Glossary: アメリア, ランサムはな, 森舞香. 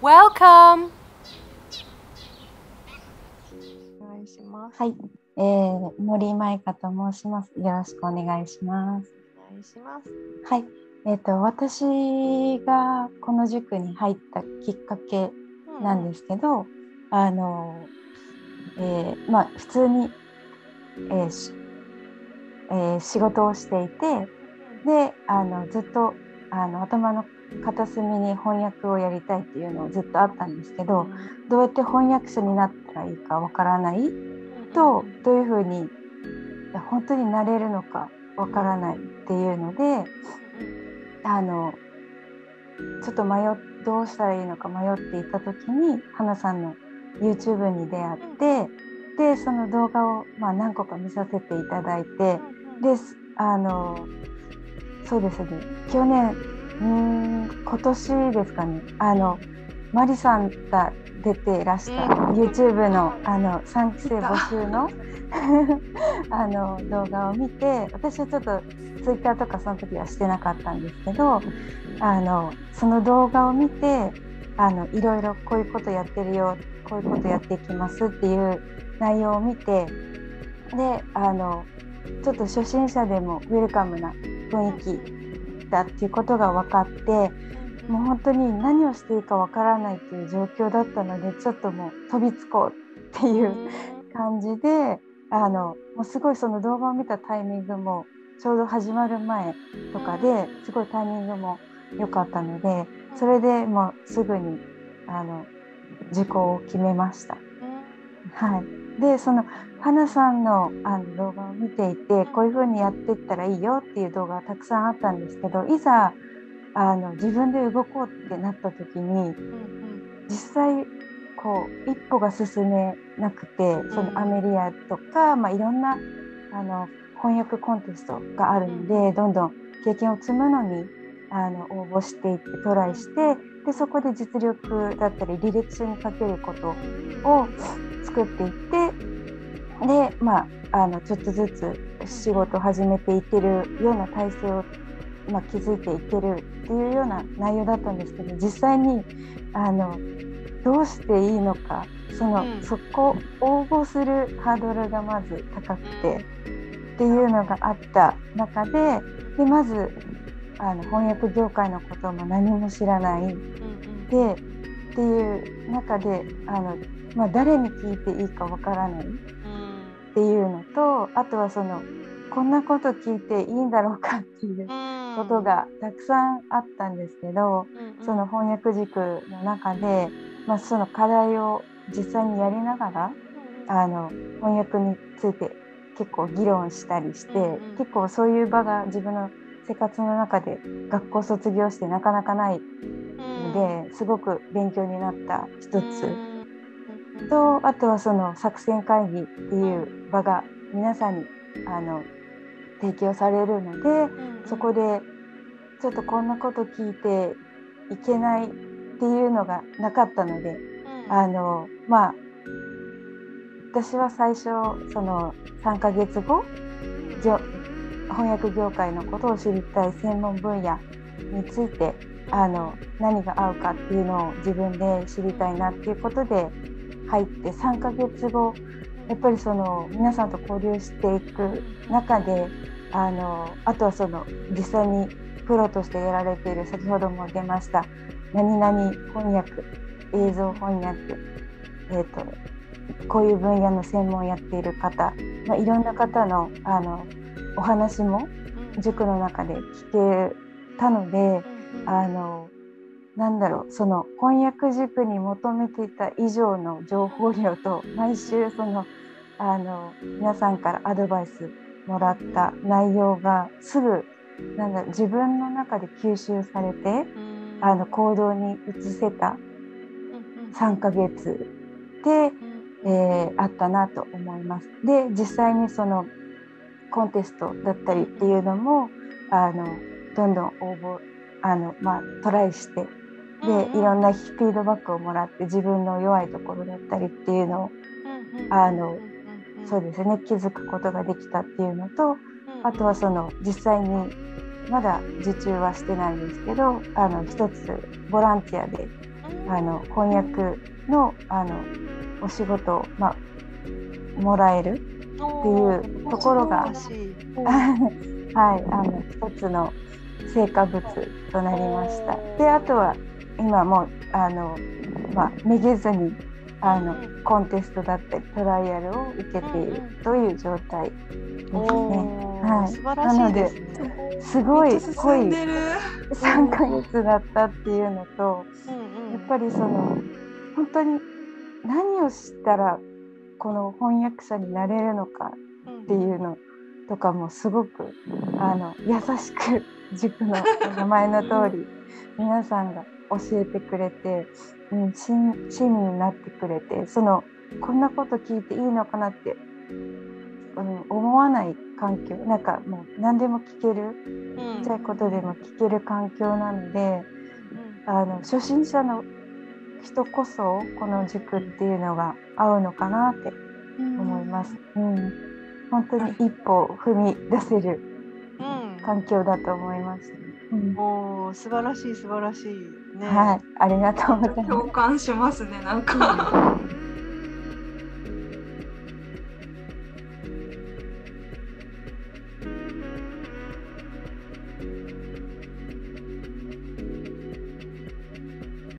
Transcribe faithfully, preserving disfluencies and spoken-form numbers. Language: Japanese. Welcome。 お願いします。はい、えー、森まいかと申します。よろしくお願いします。お願いします。はい、えっと私がこの塾に入ったきっかけなんですけど、うん、あの、えー、まあ普通に、えーしえー、仕事をしていて、で、あのずっとあの頭の片隅に翻訳をやりたいっていうのをずっとあったんですけど、どうやって翻訳者になったらいいかわからないと、どういうふうに本当になれるのかわからないっていうので、あのちょっと迷どうしたらいいのか迷っていた時に、花さんの YouTube に出会って、でその動画をまあ何個か見させていただいて、であのそうですね、去年うーん今年ですかね、あのマリさんが出ていらした YouTube の, あのさんき生募集 の, あの動画を見て、私はちょっと Twitter とかその時はしてなかったんですけど、あのその動画を見て、あのいろいろこういうことやってるよ、こういうことやっていきますっていう内容を見て、であのちょっと初心者でもウェルカムな雰囲気だっていうことが分かって、もう本当に何をしていいか分からないっていう状況だったので、ちょっともう飛びつこうっていう感じで、あのもうすごいその動画を見たタイミングもちょうど始まる前とかで、すごいタイミングも良かったので、それでもうすぐにあの受講を決めました。はい、でその花さんのあの動画を見ていて、こういう風にやっていったらいいよっていう動画がたくさんあったんですけど、いざあの自分で動こうってなった時に、実際こう一歩が進めなくて、そのアメリアとか、まあ、いろんなあの翻訳コンテストがあるので、どんどん経験を積むのにあの応募していってトライして、でそこで実力だったり履歴書にかけることを作っていって、でまあ、あのちょっとずつ仕事を始めていけるような体制を、まあ、築いていけるっていうような内容だったんですけど、実際にあのどうしていいのか、その、うん、そこ応募するハードルがまず高くてっていうのがあった中で、でまずあの翻訳業界のことも何も知らない、うん、でっていう中であの、まあ、誰に聞いていいかわからない。っていうのと、あとはそのこんなこと聞いていいんだろうかっていうことがたくさんあったんですけど、うんうん、その翻訳塾の中で、まあ、その課題を実際にやりながら、あの翻訳について結構議論したりして、うんうん、結構そういう場が自分の生活の中で学校卒業してなかなかないので、すごく勉強になった一つ。とあとはその作戦会議っていう場が皆さんにあの提供されるので、うん、そこでちょっとこんなこと聞いていけないっていうのがなかったので、うん、あのまあ私は最初そのさんかげつご翻訳業界のことを知りたい専門分野についてあの何が合うかっていうのを自分で知りたいなっていうことで。入ってさんかげつご、やっぱりその皆さんと交流していく中で、あのあとはその実際にプロとしてやられている、先ほども出ました何々翻訳、映像翻訳、えーと、こういう分野の専門をやっている方、まあ、いろんな方の、あのお話も塾の中で聞けたので、あのなんだろう、その翻訳塾に求めていた以上の情報量と、毎週そのあの皆さんからアドバイスもらった内容がすぐなんだろう、自分の中で吸収されてあの行動に移せたさんかげつで、えー、あったなと思います。で実際にそのコンテストだったりっていうのもあのどんどん応募あの、まあ、トライして。でいろんなフィードバックをもらって、自分の弱いところだったりっていうのをあのそうですね、気づくことができたっていうのと、あとはその実際にまだ受注はしてないんですけど、あの一つボランティアであの婚約の、あのお仕事を、まあ、もらえるっていうところがはい、あの一つの成果物となりました。で、あとは今もうあの、まあ、めげずにあのコンテストだったりトライアルを受けているという状態ですね、はい、素晴らしいですね。なのですごい濃いさんかげつだったっていうのと、うんうん、やっぱりその本当に何をしたらこの翻訳者になれるのかっていうのとかもすごくあの優しく塾の名前の通り皆さんが教えてくれて、うん、親身になってくれて、そのこんなこと聞いていいのかなって、うん、思わない環境、なんかもう何でも聞ける、ちっちゃいことでも聞ける環境なので、うん、あの初心者の人こそこの塾っていうのが合うのかなって思います、うんうん、本当に一歩踏み出せる環境だと思いました、うん、おー、素晴らしい素晴らしいね、はい、ありがとうございます。共感しますね、なんか